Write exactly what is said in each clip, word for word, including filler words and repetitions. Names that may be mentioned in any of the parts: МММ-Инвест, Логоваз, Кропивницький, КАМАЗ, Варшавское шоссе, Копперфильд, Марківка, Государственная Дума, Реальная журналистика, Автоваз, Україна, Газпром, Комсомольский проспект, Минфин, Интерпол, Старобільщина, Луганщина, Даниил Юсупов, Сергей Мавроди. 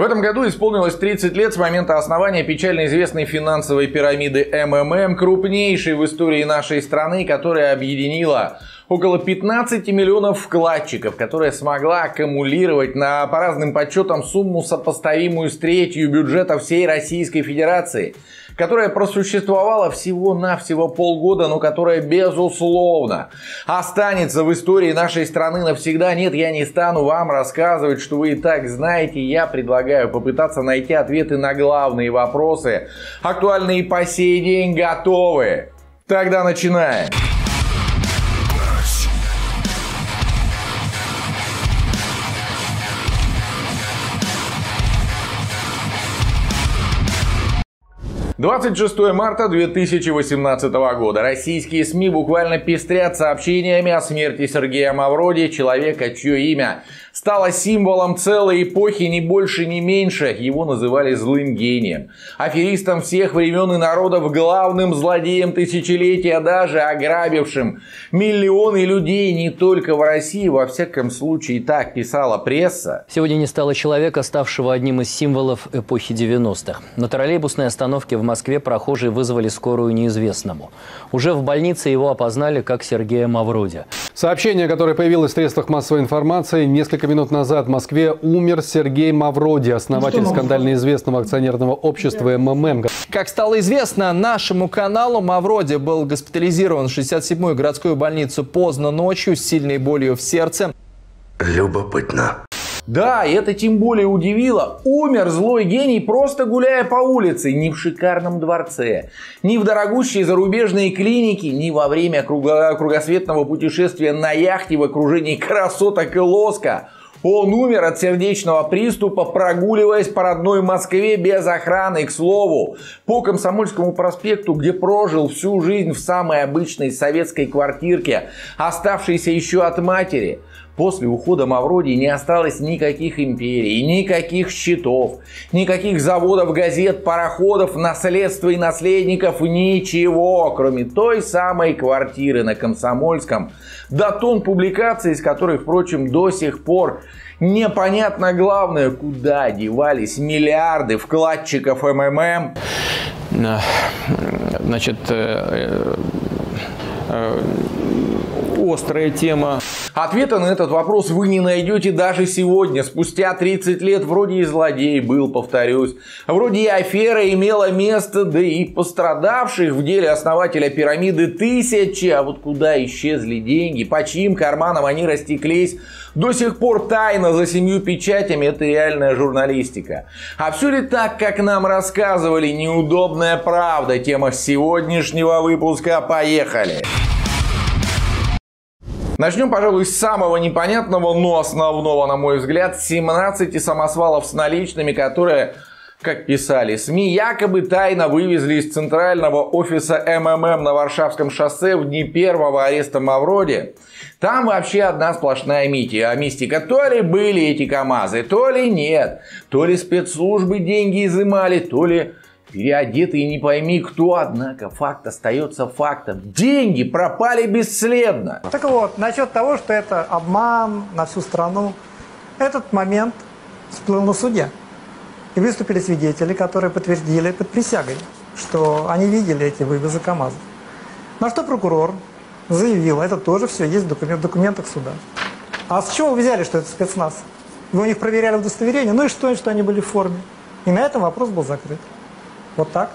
В этом году исполнилось тридцать лет с момента основания печально известной финансовой пирамиды эм эм эм, крупнейшей в истории нашей страны, которая объединила около пятнадцать миллионов вкладчиков, которая смогла аккумулировать на, по разным подсчетам, сумму, сопоставимую с третью бюджета всей Российской Федерации, которая просуществовала всего-навсего полгода, но которая, безусловно, останется в истории нашей страны навсегда. Нет, я не стану вам рассказывать, что вы и так знаете. Я предлагаю попытаться найти ответы на главные вопросы, актуальные по сей день. Готовы? Тогда начинаем. двадцать шестого марта две тысячи восемнадцатого года. Российские СМИ буквально пестрят сообщениями о смерти Сергея Мавроди, человека, чье имя стало символом целой эпохи, ни больше, ни меньше. Его называли злым гением, аферистом всех времен и народов, главным злодеем тысячелетия, даже ограбившим миллионы людей не только в России. Во всяком случае, так писала пресса. Сегодня не стало человека, ставшего одним из символов эпохи девяностых. На троллейбусной остановке в В Москве прохожие вызвали скорую неизвестному. Уже в больнице его опознали как Сергея Мавроди. Сообщение, которое появилось в средствах массовой информации: несколько минут назад в Москве умер Сергей Мавроди, основатель скандально известного акционерного общества эм эм эм. Как стало известно нашему каналу, Мавроди был госпитализирован в шестьдесят седьмую городскую больницу поздно ночью с сильной болью в сердце. Любопытно. Да, и это тем более удивило. Умер злой гений, просто гуляя по улице. Ни в шикарном дворце, ни в дорогущей зарубежной клинике, ни во время кругосветного путешествия на яхте в окружении красоток и лоска. Он умер от сердечного приступа, прогуливаясь по родной Москве без охраны, к слову, по Комсомольскому проспекту, где прожил всю жизнь в самой обычной советской квартирке, оставшейся еще от матери. После ухода Мавроди не осталось никаких империй, никаких счетов, никаких заводов, газет, пароходов, наследства и наследников, ничего, кроме той самой квартиры на Комсомольском, до тон публикации, из которой, впрочем, до сих пор непонятно главное, куда девались миллиарды вкладчиков эм эм эм. Значит, э, э, э, острая тема. Ответа на этот вопрос вы не найдете даже сегодня. Спустя тридцать лет вроде и злодей был, повторюсь. Вроде и афера имела место, да и пострадавших в деле основателя пирамиды тысячи. А вот куда исчезли деньги, по чьим карманам они растеклись, до сих пор тайна за семью печатями. Это реальная журналистика. А все ли так, как нам рассказывали? Неудобная правда. Тема сегодняшнего выпуска. Поехали! Начнем, пожалуй, с самого непонятного, но основного, на мой взгляд, семнадцати самосвалов с наличными, которые, как писали СМИ, якобы тайно вывезли из центрального офиса эм эм эм на Варшавском шоссе в дни первого ареста Мавроди. Там вообще одна сплошная мития. А мистика: то ли были эти КАМАЗы, то ли нет, то ли спецслужбы деньги изымали, то ли переодетые не пойми кто. Однако факт остается фактом. Деньги пропали бесследно. Так вот, насчет того, что это обман на всю страну, этот момент всплыл на суде. И выступили свидетели, которые подтвердили под присягой, что они видели эти вывозы КАМАЗов. На что прокурор заявил: это тоже все есть в, документ, в документах суда. А с чего вы взяли, что это спецназ? Вы у них проверяли удостоверение, ну и что, что они были в форме. И на этом вопрос был закрыт. Вот так.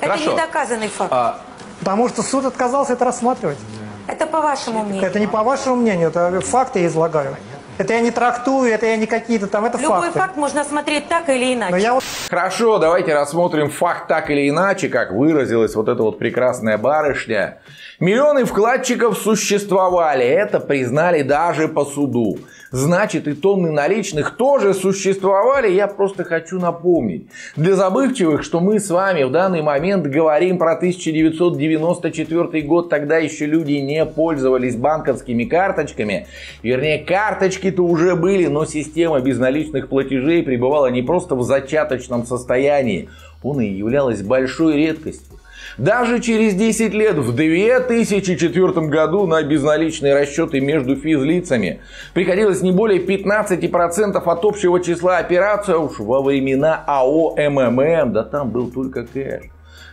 Это недоказанный факт. А... Потому что суд отказался это рассматривать. Это по вашему мнению. Это не по вашему мнению, это факты я излагаю. Это я не трактую, это я не какие-то там, это любой факты. Любой факт можно смотреть так или иначе. Но я вот... Хорошо, давайте рассмотрим факт так или иначе, как выразилась вот эта вот прекрасная барышня. Миллионы вкладчиков существовали, это признали даже по суду. Значит, и тонны наличных тоже существовали. Я просто хочу напомнить для забывчивых, что мы с вами в данный момент говорим про тысяча девятьсот девяносто четвёртый год. Тогда еще люди не пользовались банковскими карточками. Вернее, карточки-то уже были, но система безналичных платежей пребывала не просто в зачаточном состоянии. Она и являлась большой редкостью. Даже через десять лет в две тысячи четвёртом году на безналичные расчеты между физлицами приходилось не более пятнадцать процентов от общего числа операций, уж во времена АО МММ, да там был только кэш.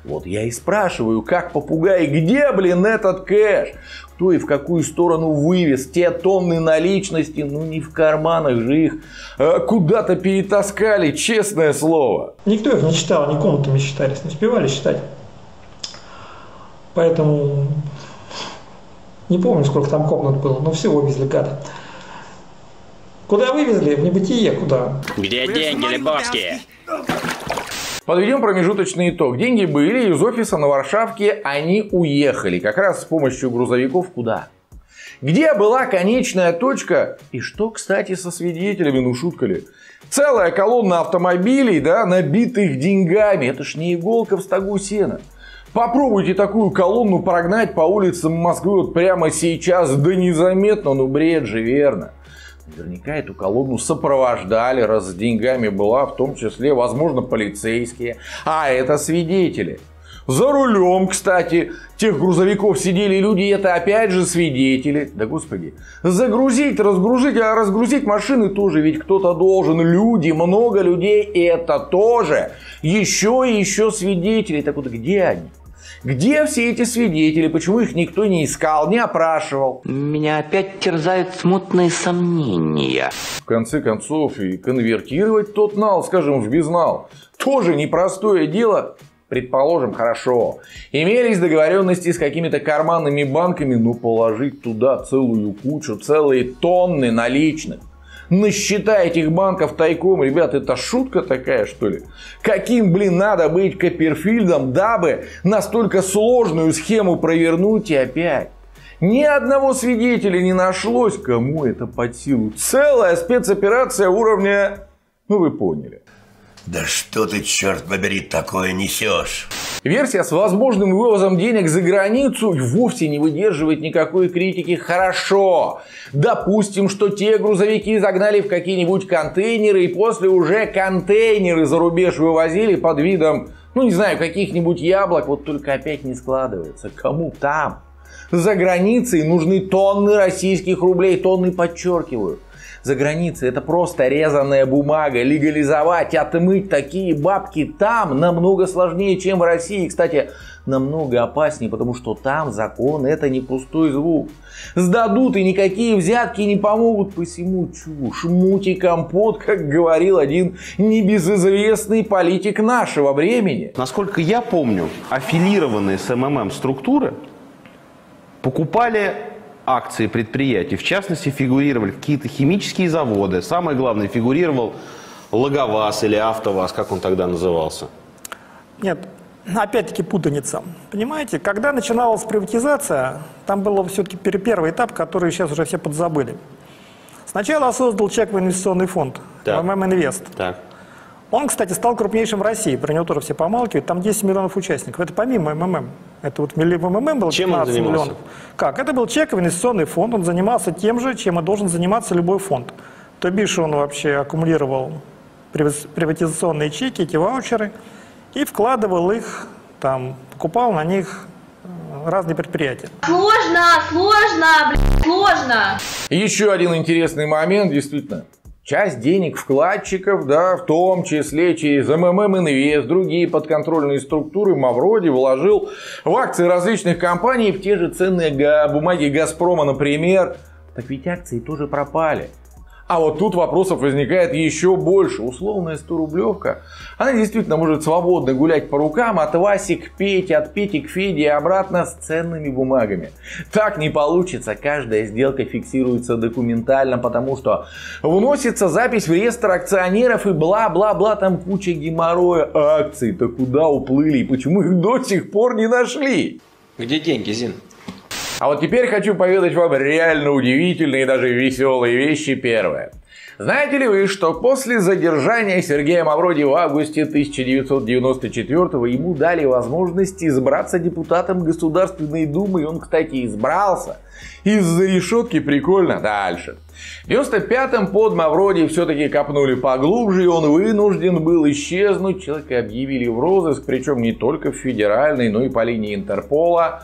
Вот я и спрашиваю, как попугай, где, блин, этот кэш? Кто и в какую сторону вывез те тонны наличности? Ну, не в карманах же их а куда-то перетаскали, честное слово. Никто их не считал, ни комнатами считались, не успевали считать. Поэтому не помню, сколько там комнат было, но всего везли, гада. Куда вывезли? В небытие куда? Где деньги, Лебовские? Подведем промежуточный итог. Деньги были, из офиса на Варшавке они уехали. Как раз с помощью грузовиков куда? Где была конечная точка? И что, кстати, со свидетелями? Ну, шутка ли? Целая колонна автомобилей, да, набитых деньгами. Это ж не иголка в стогу сена. Попробуйте такую колонну прогнать по улицам Москвы вот прямо сейчас. Да незаметно, ну бред же, верно. Наверняка эту колонну сопровождали, раз с деньгами была, в том числе, возможно, полицейские. А это свидетели. За рулем, кстати, тех грузовиков сидели люди, и это опять же свидетели. Да господи, загрузить, разгрузить, а разгрузить машины тоже ведь кто-то должен. Люди, много людей, и это тоже еще и еще свидетели. Так вот, где они? Где все эти свидетели? Почему их никто не искал, не опрашивал? Меня опять терзают смутные сомнения. В конце концов, и конвертировать тот нал, скажем, в безнал, тоже непростое дело. Предположим, хорошо, имелись договоренности с какими-то карманными банками, но положить туда целую кучу, целые тонны наличных. Насчитай этих банков тайком. Ребят, это шутка такая, что ли? Каким, блин, надо быть Копперфильдом, дабы настолько сложную схему провернуть? И опять ни одного свидетеля не нашлось, кому это под силу. Целая спецоперация уровня... Ну, вы поняли. Да что ты, черт побери, такое несешь? Версия с возможным вывозом денег за границу вовсе не выдерживает никакой критики. Хорошо, допустим, что те грузовики загнали в какие-нибудь контейнеры и после уже контейнеры за рубеж вывозили под видом, ну не знаю, каких-нибудь яблок. Вот только опять не складывается. Кому там? За границей нужны тонны российских рублей. Тонны, подчеркиваю. За границей это просто резаная бумага. Легализовать, отмыть такие бабки там намного сложнее, чем в России. Кстати, намного опаснее, потому что там закон — это не пустой звук. Сдадут и никакие взятки не помогут. Посему чушь, муть и компот, как говорил один небезызвестный политик нашего времени. Насколько я помню, аффилированные с МММ структуры покупали... акции предприятий. В частности, фигурировали какие-то химические заводы. Самое главное, фигурировал Логоваз или Автоваз, как он тогда назывался. Нет, опять-таки путаница. Понимаете, когда начиналась приватизация, там был все-таки первый этап, который сейчас уже все подзабыли. Сначала создал человек в инвестиционный фонд, МММ-Инвест. Он, кстати, стал крупнейшим в России, про него тоже все помалкивают, там десять миллионов участников, это помимо МММ. Это вот МММ было пятнадцать миллионов. Как? Это был чековый инвестиционный фонд, он занимался тем же, чем и должен заниматься любой фонд. То бишь он вообще аккумулировал приватизационные чеки, эти ваучеры, и вкладывал их, там, покупал на них разные предприятия. Сложно, сложно, блядь, сложно! Еще один интересный момент, действительно. Часть денег вкладчиков, да, в том числе через МММ-Инвест, другие подконтрольные структуры, Мавроди вложил в акции различных компаний, в те же ценные бумаги Газпрома, например. Так ведь акции тоже пропали. А вот тут вопросов возникает еще больше. Условная сторублевка, она действительно может свободно гулять по рукам от Васи к Пете, от Пети к Феде и обратно с ценными бумагами. Так не получится. Каждая сделка фиксируется документально, потому что вносится запись в реестр акционеров и бла-бла-бла, там куча геморроя. Акции то куда уплыли и почему их до сих пор не нашли? Где деньги, Зин? А вот теперь хочу поведать вам реально удивительные и даже веселые вещи. Первое. Знаете ли вы, что после задержания Сергея Мавроди в августе тысяча девятьсот девяносто четвёртого ему дали возможность избраться депутатом Государственной Думы, и он, кстати, избрался. Из-за решетки прикольно. Дальше. В девяносто пятом под Мавроди все-таки копнули поглубже, и он вынужден был исчезнуть. Человека объявили в розыск, причем не только в федеральной, но и по линии Интерпола.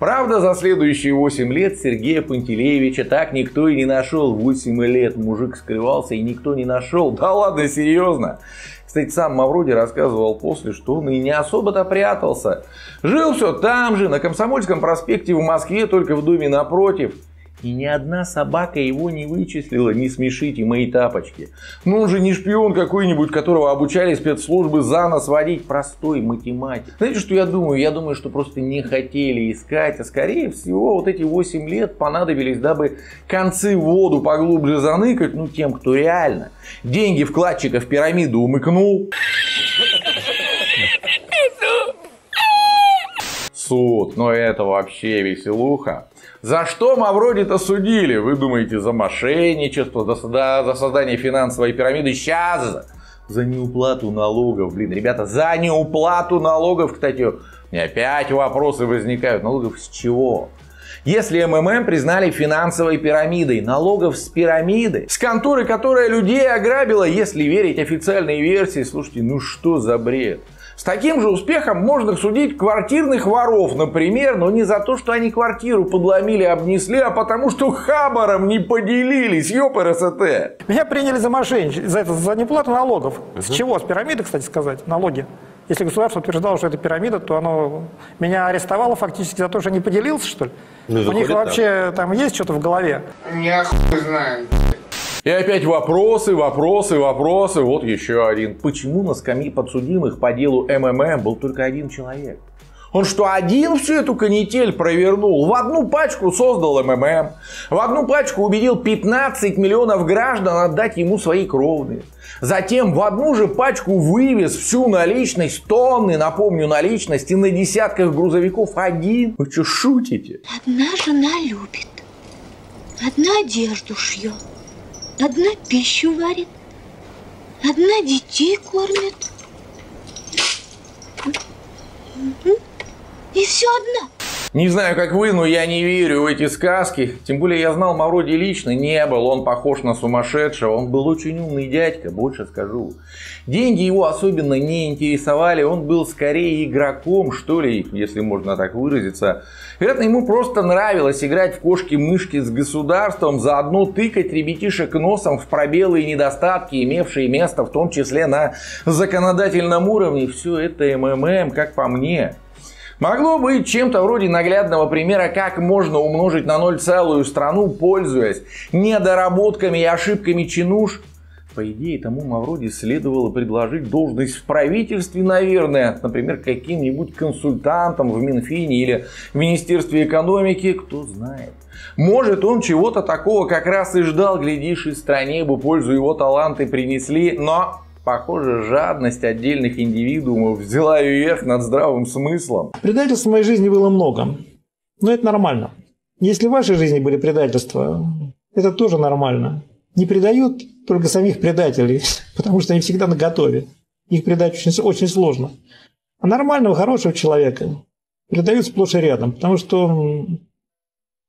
Правда, за следующие восемь лет Сергея Пантелеевича так никто и не нашел. восемь лет мужик скрывался, и никто не нашел. Да ладно, серьезно? Кстати, сам Мавроди рассказывал после, что он и не особо-то прятался. Жил все там же, на Комсомольском проспекте в Москве, только в доме напротив. И ни одна собака его не вычислила. Не смешите мои тапочки. Ну он же не шпион какой-нибудь, которого обучали спецслужбы за нос водить. Простой математик. Знаете, что я думаю? Я думаю, что просто не хотели искать. А скорее всего, вот эти восемь лет понадобились, дабы концы в воду поглубже заныкать. Ну тем, кто реально деньги вкладчиков в пирамиду умыкнул. Суд. Но это вообще веселуха. За что Мавроди-то судили? Вы думаете, за мошенничество, за, за создание финансовой пирамиды? Сейчас! За неуплату налогов. Блин, ребята, за неуплату налогов, кстати, у меня опять вопросы возникают. Налогов с чего? Если МММ признали финансовой пирамидой, налогов с пирамиды, с конторы, которая людей ограбила, если верить официальной версии, слушайте, ну что за бред? С таким же успехом можно судить квартирных воров, например, но не за то, что они квартиру подломили, обнесли, а потому что хабаром не поделились, ёп РСТ. Меня приняли за мошенничество, за, за неуплату налогов. Угу. С чего? С пирамиды, кстати сказать, налоги. Если государство утверждало, что это пирамида, то оно меня арестовало фактически за то, что я не поделился, что ли? Ну, у них вообще там есть что-то в голове? Я хуй знаю. И опять вопросы, вопросы, вопросы. Вот еще один. Почему на скамье подсудимых по делу МММ был только один человек? Он что, один всю эту канитель провернул? В одну пачку создал МММ. В одну пачку убедил пятнадцать миллионов граждан отдать ему свои кровные. Затем в одну же пачку вывез всю наличность, тонны, напомню, наличности на десятках грузовиков один. Вы что, шутите? Одна жена любит. Одна одежду шьет. Одна пищу варит, одна детей кормит, и все одна. Не знаю, как вы, но я не верю в эти сказки. Тем более, я знал Мавроди лично, не был он похож на сумасшедшего. Он был очень умный дядька, больше скажу. Деньги его особенно не интересовали. Он был скорее игроком, что ли, если можно так выразиться. Вероятно, ему просто нравилось играть в кошки-мышки с государством, заодно тыкать ребятишек носом в пробелы и недостатки, имевшие место в том числе на законодательном уровне. Все это МММ, как по мне. Могло быть чем-то вроде наглядного примера, как можно умножить на ноль целую страну, пользуясь недоработками и ошибками чинуш. По идее, тому Мавроди следовало предложить должность в правительстве, наверное, например, каким-нибудь консультантом в Минфине или в Министерстве экономики, кто знает. Может, он чего-то такого как раз и ждал, глядишь, и стране бы пользу его таланты принесли, но... Похоже, жадность отдельных индивидуумов взяла верх над здравым смыслом. Предательств в моей жизни было много. Но это нормально. Если в вашей жизни были предательства, это тоже нормально. Не предают только самих предателей, потому что они всегда наготове. Их предать очень, очень сложно. А нормального, хорошего человека предают сплошь и рядом, потому что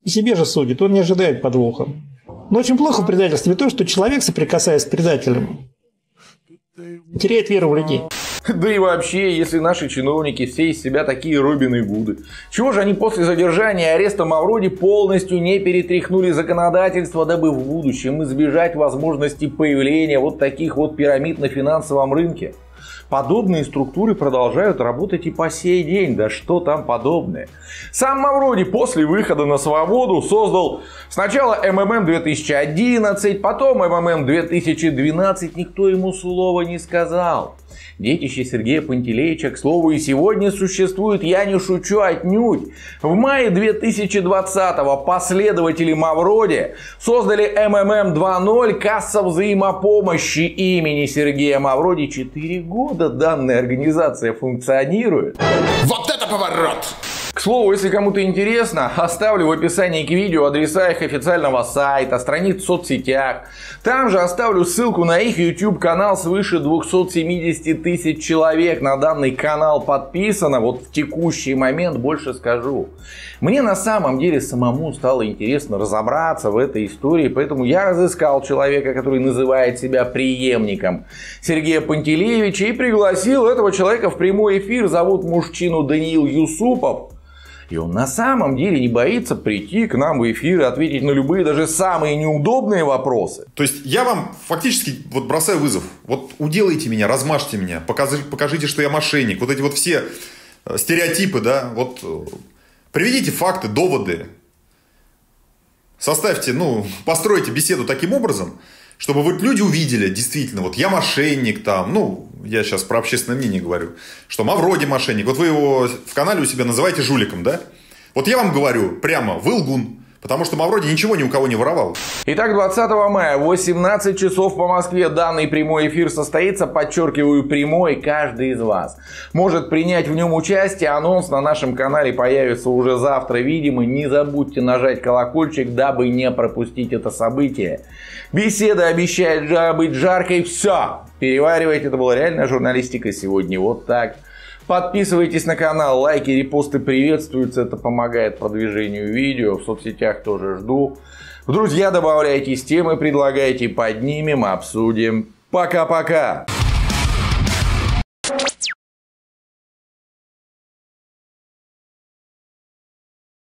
себе же судит, он не ожидает подвоха. Но очень плохо в предательстве то, что человек, соприкасаясь с предателем, теряет веру в людей. Да и вообще, если наши чиновники все из себя такие Робины Гуды, чего же они после задержания и ареста Мавроди полностью не перетряхнули законодательство, дабы в будущем избежать возможности появления вот таких вот пирамид на финансовом рынке? Подобные структуры продолжают работать и по сей день, да что там подобное. Сам Мавроди после выхода на свободу создал сначала эм эм эм две тысячи одиннадцать, потом эм эм эм две тысячи двенадцать, никто ему слова не сказал. Детище Сергея Пантелеича, к слову, и сегодня существует, я не шучу отнюдь. В мае две тысячи двадцатого последователи Мавроди создали эм эм эм два ноль, касса взаимопомощи имени Сергея Мавроди. Четыре года данная организация функционирует. Вот это поворот! К слову, если кому-то интересно, оставлю в описании к видео адреса их официального сайта, страниц в соцсетях. Там же оставлю ссылку на их YouTube-канал. Свыше двести семьдесят тысяч человек на данный канал подписано. Вот в текущий момент, больше скажу. Мне на самом деле самому стало интересно разобраться в этой истории, поэтому я разыскал человека, который называет себя преемником Сергея Пантелеевича, и пригласил этого человека в прямой эфир. Зовут мужчину Даниил Юсупов. И он на самом деле не боится прийти к нам в эфир и ответить на любые, даже самые неудобные вопросы. То есть я вам фактически вот бросаю вызов. Вот уделайте меня, размажьте меня, покажите, покажите, что я мошенник. Вот эти вот все стереотипы, да, вот приведите факты, доводы. Составьте, ну, постройте беседу таким образом, чтобы вот люди увидели, действительно, вот я мошенник там, ну, я сейчас про общественное мнение говорю, что Мавроди мошенник, вот вы его в канале у себя называете жуликом, да? Вот я вам говорю прямо, вы лгун, потому что Мавроди ничего ни у кого не воровал. Итак, двадцатого мая, восемнадцать часов по Москве, данный прямой эфир состоится, подчеркиваю, прямой, каждый из вас может принять в нем участие, анонс на нашем канале появится уже завтра, видимо, не забудьте нажать колокольчик, дабы не пропустить это событие. Беседа обещает быть жаркой, все, переваривайте, это была реальная журналистика сегодня, вот так. Подписывайтесь на канал, лайки, репосты приветствуются, это помогает продвижению видео, в соцсетях тоже жду. В друзья добавляйтесь, темы предлагайте, поднимем, обсудим. Пока-пока!